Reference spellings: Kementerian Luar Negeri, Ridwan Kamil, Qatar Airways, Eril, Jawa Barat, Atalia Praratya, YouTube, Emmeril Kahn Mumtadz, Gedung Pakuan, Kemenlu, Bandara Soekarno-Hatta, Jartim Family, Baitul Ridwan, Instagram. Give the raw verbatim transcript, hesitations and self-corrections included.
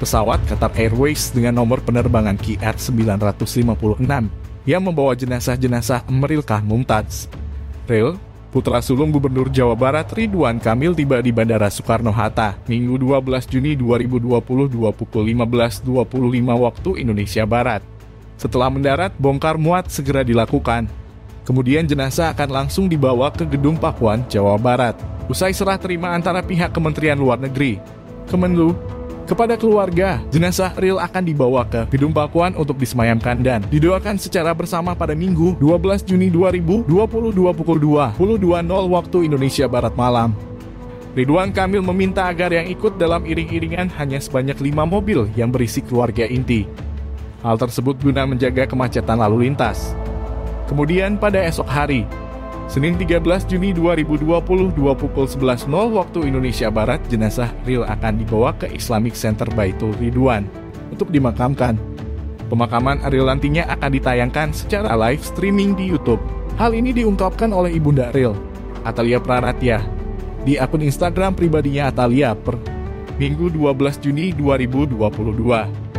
pesawat Qatar Airways dengan nomor penerbangan Q R sembilan lima enam yang membawa jenazah-jenazah Emmeril Kahn Mumtadz. Eril, putra sulung Gubernur Jawa Barat Ridwan Kamil, tiba di Bandara Soekarno-Hatta Minggu dua belas Juni dua ribu dua puluh pukul lima belas dua puluh lima waktu Indonesia Barat. Setelah mendarat, bongkar muat segera dilakukan. Kemudian jenazah akan langsung dibawa ke Gedung Pakuan, Jawa Barat. Usai serah terima antara pihak Kementerian Luar Negeri, Kemenlu, kepada keluarga, jenazah Eril akan dibawa ke Gedung Pakuan untuk disemayamkan dan didoakan secara bersama pada Minggu dua belas Juni dua ribu dua puluh pukul dua puluh dua nol nol waktu Indonesia Barat malam. Ridwan Kamil meminta agar yang ikut dalam iring-iringan hanya sebanyak lima mobil yang berisi keluarga inti. Hal tersebut guna menjaga kemacetan lalu lintas. Kemudian pada esok hari, Senin tiga belas Juni dua ribu dua puluh pukul sebelas waktu Indonesia Barat, jenazah Eril akan dibawa ke Islamic Center Baitul Ridwan untuk dimakamkan. Pemakaman Eril nantinya akan ditayangkan secara live streaming di YouTube. Hal ini diungkapkan oleh ibunda Eril, Atalia Praratya, di akun Instagram pribadinya Atalia per Minggu dua belas Juni dua ribu dua puluh dua.